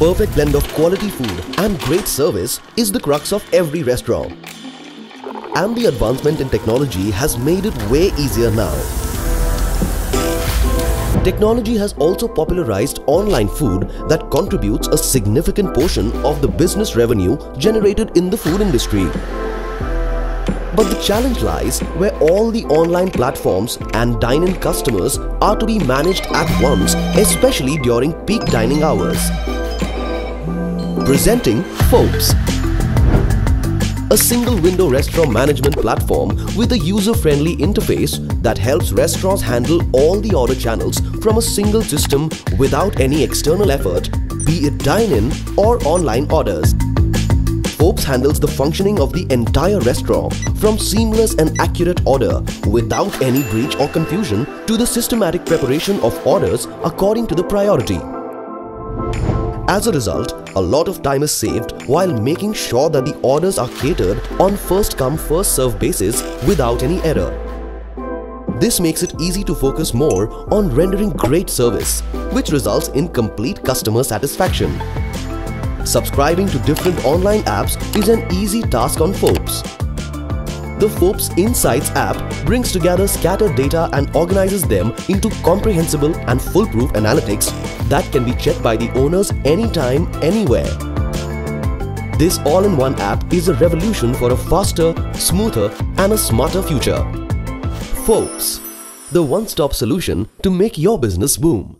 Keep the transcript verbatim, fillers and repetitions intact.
perfect blend of quality food and great service is the crux of every restaurant. And the advancement in technology has made it way easier now. Technology has also popularized online food that contributes a significant portion of the business revenue generated in the food industry. But the challenge lies where all the online platforms and dine-in customers are to be managed at once, especially during peak dining hours. Presenting Foaps, a single-window restaurant management platform with a user-friendly interface that helps restaurants handle all the order channels from a single system without any external effort, be it dine-in or online orders. Foaps handles the functioning of the entire restaurant from seamless and accurate order without any breach or confusion to the systematic preparation of orders according to the priority. As a result, a lot of time is saved while making sure that the orders are catered on first-come first-served basis without any error. This makes it easy to focus more on rendering great service, which results in complete customer satisfaction. Subscribing to different online apps is an easy task on Foaps. The Foaps Insights app brings together scattered data and organizes them into comprehensible and foolproof analytics that can be checked by the owners anytime, anywhere. This all-in-one app is a revolution for a faster, smoother and a smarter future. Foaps, the one-stop solution to make your business boom.